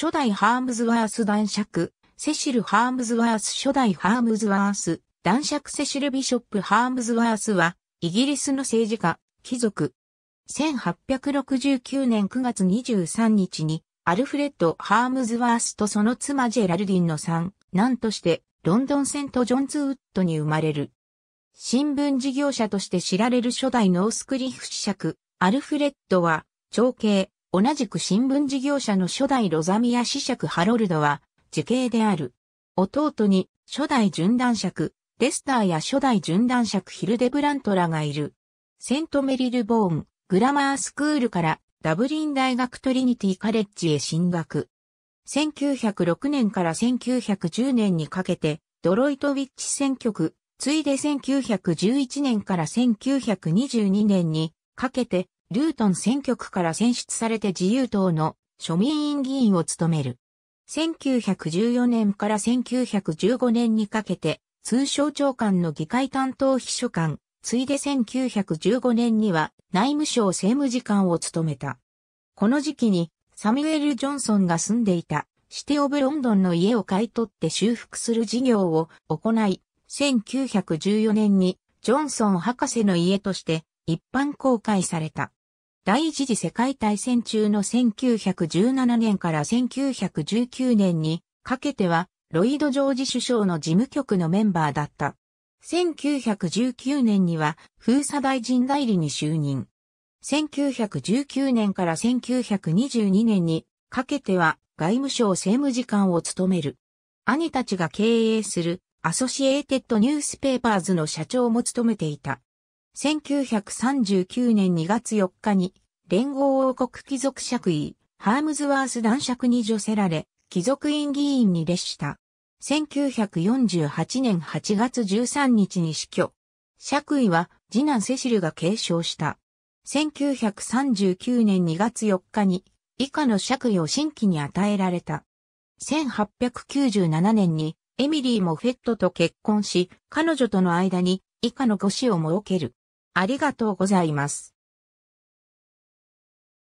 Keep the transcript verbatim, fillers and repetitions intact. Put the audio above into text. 初代ハームズワース男爵、セシル・ハームズワース初代ハームズワース、男爵セシル・ビショップ・ハームズワースは、イギリスの政治家、貴族。せんはっぴゃくろくじゅうきゅうねんくがつにじゅうさんにちに、アルフレッド・ハームズワースとその妻ジェラルディンの三男として、ロンドンセント・ジョンズウッドに生まれる。新聞事業者として知られる初代ノースクリフ子爵、アルフレッドは、長兄、同じく新聞事業者の初代ロザミア子爵ハロルドは、次兄である。弟に、初代準男爵、レスターや初代準男爵ヒルデブラントらがいる。セントメリルボーン、グラマースクールからダブリン大学トリニティカレッジへ進学。せんきゅうひゃくろくねんからせんきゅうひゃくじゅうねんにかけて、ドロイトウィッチ選挙区、ついでせんきゅうひゃくじゅういちねんからせんきゅうひゃくにじゅうにねんにかけて、ルートン選挙区から選出されて自由党の庶民院議員を務める。せんきゅうひゃくじゅうよねんからせんきゅうひゃくじゅうごねんにかけて通商長官の議会担当秘書官、ついでせんきゅうひゃくじゅうごねんには内務省政務次官を務めた。この時期にサミュエル・ジョンソンが住んでいたシティ・オブ・ロンドンの家を買い取って修復する事業を行い、せんきゅうひゃくじゅうよねんにジョンソン博士の家として一般公開された。第一次世界大戦中のせんきゅうひゃくじゅうななねんからせんきゅうひゃくじゅうきゅうねんにかけてはロイド・ジョージ首相の事務局のメンバーだった。せんきゅうひゃくじゅうきゅうねんには封鎖大臣代理に就任。せんきゅうひゃくじゅうきゅうねんからせんきゅうひゃくにじゅうにねんにかけては外務省政務次官を務める。兄たちが経営するアソシエイテッドニュースペーパーズの社長も務めていた。せんきゅうひゃくさんじゅうきゅうねんにがつよっかに、連合王国貴族爵位、ハームズワース男爵に叙せられ、貴族院議員に列した。せんきゅうひゃくよんじゅうはちねんはちがつじゅうさんにちに死去。爵位は、次男セシルが継承した。せんきゅうひゃくさんじゅうきゅうねんにがつよっかに、以下の爵位を新規に与えられた。せんはっぴゃくきゅうじゅうななねんに、エミリー・モフェットと結婚し、彼女との間に、以下の子子を設ける。ありがとうございます。